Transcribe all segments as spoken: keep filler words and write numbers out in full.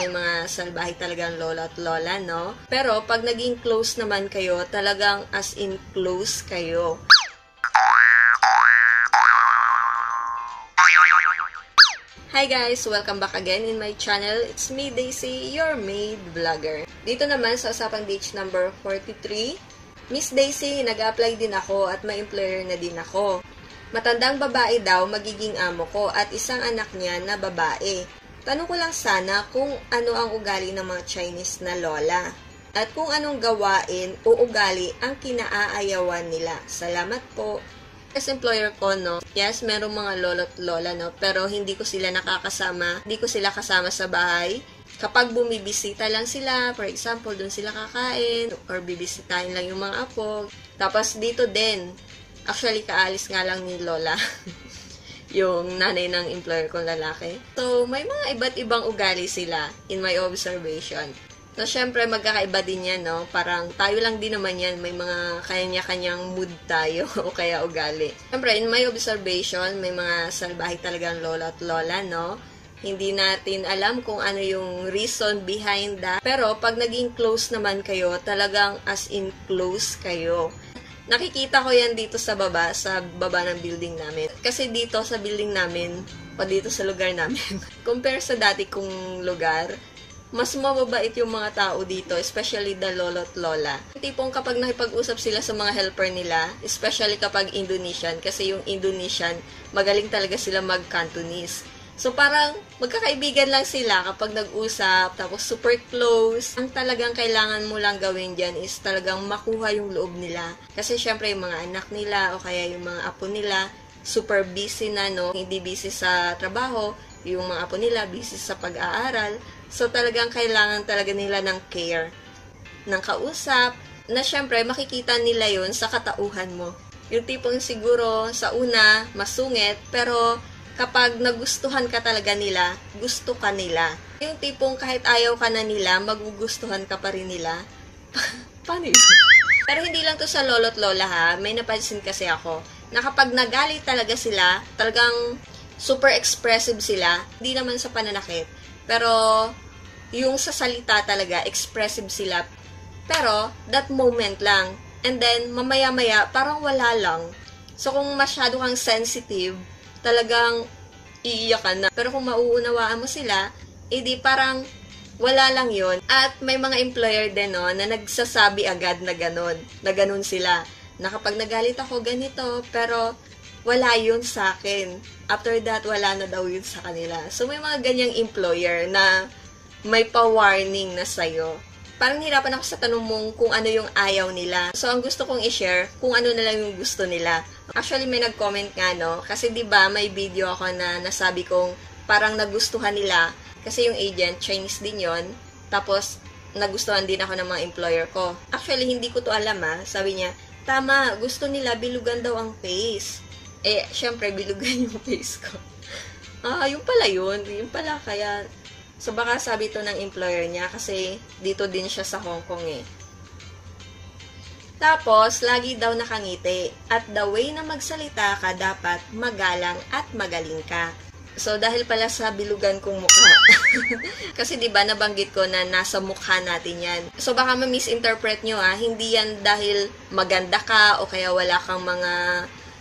may mga salbahe talagang lola at lola, no? Pero pag naging close naman kayo, talagang as in close kayo. Hi guys! Welcome back again in my channel. It's me, Daisy, your maid vlogger. Dito naman sa usapang beach number forty-three, Miss Daisy, nag-apply din ako at may employer na din ako. Matandang babae daw magiging amo ko at isang anak niya na babae. Tanong ko lang sana kung ano ang ugali ng mga Chinese na lola at kung anong gawain o ugali ang kinaaayawan nila. Salamat po. As employer ko, no, yes, merong mga lolo't lola, no, pero hindi ko sila nakakasama, hindi ko sila kasama sa bahay. Kapag bumibisita lang sila, for example, doon sila kakain, or bibisitahin lang yung mga apo. Tapos dito din, actually, kaalis nga lang ni lola, yung nanay ng employer kong lalaki. So, may mga iba't ibang ugali sila, in my observation. So, syempre, magkakaiba din yan, no? Parang tayo lang din naman yan. May mga kanya-kanyang mood tayo o kaya ugali. Syempre, in my observation, may mga salbahe talagang lola at lola, no? Hindi natin alam kung ano yung reason behind that. Pero, pag naging close naman kayo, talagang as in close kayo. Nakikita ko yan dito sa baba, sa baba ng building namin. Kasi dito sa building namin, o dito sa lugar namin, compare sa dati kong lugar, mas mababait yung mga tao dito, especially the lolo at lola. Tipong kapag nakipag-usap sila sa mga helper nila, especially kapag Indonesian, kasi yung Indonesian, magaling talaga sila mag-Cantonese. So parang magkakaibigan lang sila kapag nag-usap, tapos super close. Ang talagang kailangan mo lang gawin dyan is talagang makuha yung loob nila. Kasi syempre yung mga anak nila o kaya yung mga apo nila, super busy na, no? Hindi busy sa trabaho, yung mga apo nila busy sa pag-aaral. So, talagang kailangan talaga nila ng care, ng kausap, na syempre, makikita nila yun sa katauhan mo. Yung tipong siguro, sa una, masungit, pero kapag nagustuhan ka talaga nila, gusto ka nila. Yung tipong kahit ayaw ka na nila, magugustuhan ka pa rin nila. Paano yun? Pero hindi lang to sa lolo't lola ha, may napansin kasi ako, na kapag nagalit talaga sila, talagang super expressive sila, hindi naman sa pananakit. Pero, yung sa salita talaga, expressive sila. Pero, that moment lang. And then, mamaya-maya, parang wala lang. So, kung masyado kang sensitive, talagang iiyak ka na. Pero kung mauunawaan mo sila, edi parang wala lang yun. At may mga employer din, no, na nagsasabi agad na ganun. Na ganun sila. Na kapag nagalit ako, ganito. Pero, wala yun sa akin. After that, wala na daw yun sa kanila. So, may mga ganyang employer na may pa-warning na sa'yo. Parang hirapan ako sa tanong mong kung ano yung ayaw nila. So, ang gusto kong i-share, kung ano na lang yung gusto nila. Actually, may nag-comment nga, no? Kasi, di ba may video ako na nasabi kong parang nagustuhan nila. Kasi yung agent, Chinese din yon. Tapos, nagustuhan din ako ng mga employer ko. Actually, hindi ko to alam, ha. Sabi niya, tama, gusto nila, bilugan daw ang face. Eh, syempre, bilugan yung face ko. Ah, yung pala yun. Yung pala, kaya... So, baka sabi to ng employer niya kasi dito din siya sa Hong Kong eh. Tapos, lagi daw nakangiti. At the way na magsalita ka, dapat magalang at magaling ka. So, dahil pala sa bilugan kong mukha. Kasi diba, nabanggit ko na nasa mukha natin yan. So, baka ma-misinterpret nyo ah. Hindi yan dahil maganda ka o kaya wala kang mga...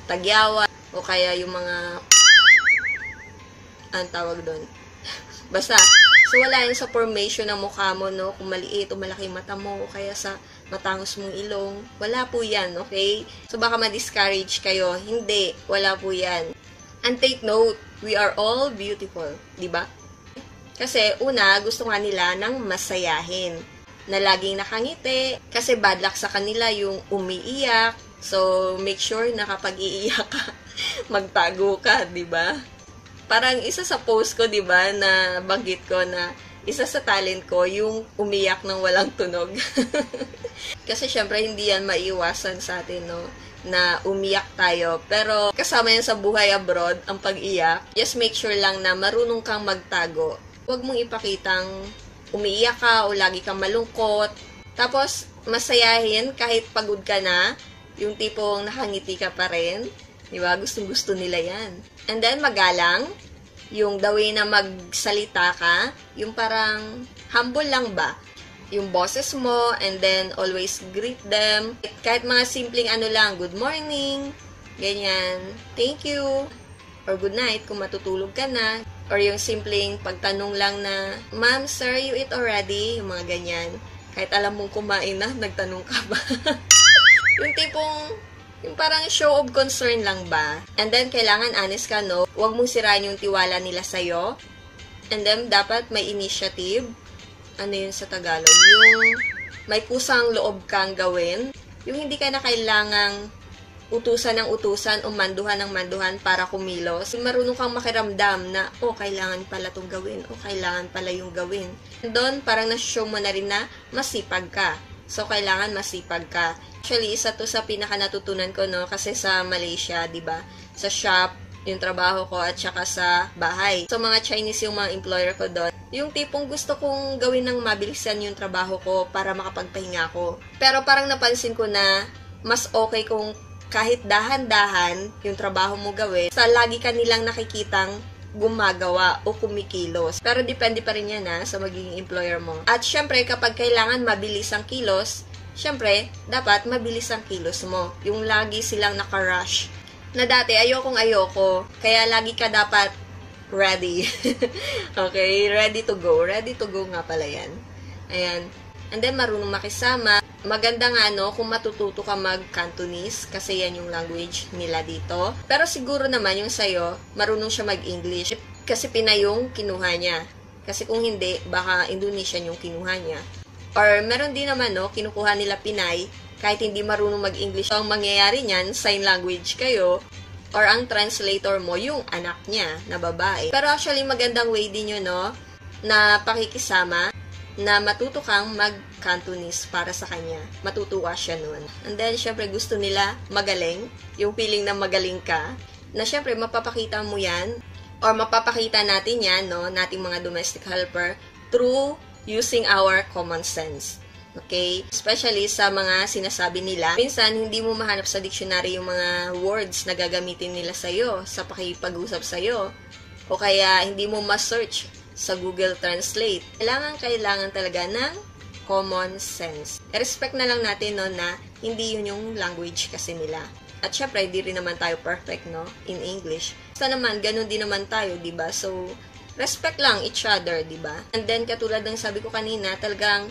tagyawa, o kaya yung mga ang tawag doon. Basta, so wala yun sa formation ng mukha mo, no? Kung maliit o malaki mata mo, o kaya sa matangos mong ilong. Wala po yan, okay? So baka ma-discourage kayo. Hindi, wala po yan. And take note, we are all beautiful, di ba? Kasi una, gusto nga nila ng masayahin. Na laging nakangiti, kasi bad luck sa kanila yung umiiyak. So, make sure na kapag iiyak ka, magtago ka, diba? Parang isa sa post ko, diba, na banggit ko na isa sa talent ko, yung umiyak ng walang tunog. Kasi syempre, hindi yan maiwasan sa atin, no? Na umiyak tayo. Pero kasama yan sa buhay abroad, ang pag-iyak. Just make sure lang na marunong kang magtago. Huwag mong ipakitang umiiyak ka o lagi kang malungkot. Tapos, masayahin kahit pagod ka na. Yung tipong nakangiti ka pa rin. Diba? Gustong-gusto nila yan. And then, magalang. Yung the way na magsalita ka, yung parang humble lang ba? Yung bosses mo, and then always greet them. Kahit mga simpleng ano lang, good morning, ganyan, thank you, or good night kung matutulog ka na. Or yung simpleng pagtanong lang na, ma'am, sir, you eat already? Yung mga ganyan. Kahit alam mong kumain na, nagtanong ka ba? Yung tipong, yung parang show of concern lang ba? And then, kailangan honest ka, no? Huwag mong sirain yung tiwala nila sa'yo. And then, dapat may initiative. Ano yun sa Tagalog? Yung may kusang loob kang gawin. Yung hindi ka na kailangang utusan ng utusan o manduhan ng manduhan para kumilos. Marunong kang makiramdam na, oh, kailangan pala itong gawin, o oh, kailangan pala yung gawin. Doon, parang nashow mo na rin na masipag ka. So, kailangan masipag ka. Actually, isa to sa pinaka natutunan ko, no? Kasi sa Malaysia, di ba? Sa shop, yung trabaho ko, at saka sa bahay. So, mga Chinese yung mga employer ko doon. Yung tipong gusto kong gawin ng mabilisan yung trabaho ko para makapagpahinga ko. Pero parang napansin ko na mas okay kung kahit dahan-dahan yung trabaho mo gawin, sa lagi ka nilang nakikitang gumagawa o kumikilos. Pero depende pa rin yan ha, sa magiging employer mo. At syempre, kapag kailangan mabilis ang kilos, syempre, dapat mabilis ang kilos mo. Yung lagi silang nakarush. Na dati, ayokong ayoko, kaya lagi ka dapat ready. Okay, ready to go. Ready to go nga pala yan. Ayan. And then, marunong makisama. Maganda nga, no, kung matututo ka mag-Cantonese, kasi yan yung language nila dito. Pero siguro naman yung sa'yo, marunong siya mag-English, kasi Pinay yung kinuha niya. Kasi kung hindi, baka Indonesian yung kinuha niya. Or meron din naman, no, kinukuha nila Pinay, kahit hindi marunong mag-English. So, ang mangyayari niyan, sign language kayo, or ang translator mo, yung anak niya, na babae. Pero actually, magandang way din yun, no, na pakikisama, na matuto kang mag-Cantonese para sa kanya. Matutuwa siya nun. And then, syempre, gusto nila magaling. Yung feeling na magaling ka. Na syempre, mapapakita mo yan or mapapakita natin yan, no, nating mga domestic helper through using our common sense. Okay? Especially sa mga sinasabi nila. Minsan, hindi mo mahanap sa dictionary yung mga words na gagamitin nila sa'yo, sa pakipag-usap sa'yo. O kaya, hindi mo ma-search sa Google Translate. Kailangan, kailangan talaga ng common sense. Respect na lang natin, no, na hindi yun yung language kasi nila. At syempre, di rin naman tayo perfect, no, in English. Basta naman, ganun din naman tayo, diba? So, respect lang each other, diba? And then, katulad ng sabi ko kanina, talagang,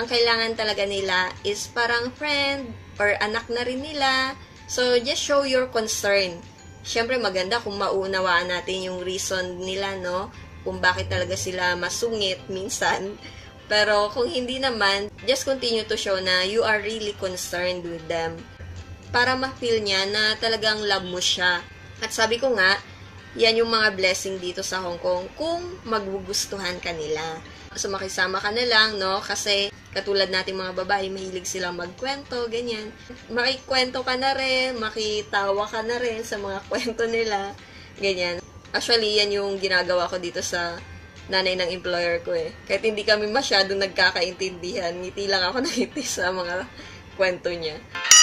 ang kailangan talaga nila is parang friend or anak na rin nila. So, just show your concern. Syempre, maganda kung mauunawaan natin yung reason nila, no? Kung bakit talaga sila masungit minsan. Pero kung hindi naman, just continue to show na you are really concerned with them. Para ma-feel niya na talagang love mo siya. At sabi ko nga, yan yung mga blessing dito sa Hong Kong kung magugustuhan ka nila. So makisama ka na lang, no? Kasi katulad natin mga babae, mahilig silang magkwento, ganyan. Makikwento ka na rin, makitawa ka na rin sa mga kwento nila, ganyan. Actually, yan yung ginagawa ko dito sa nanay ng employer ko eh. Kahit hindi kami masyadong nagkakaintindihan, ngiti lang ako nangiti sa mga kwento niya.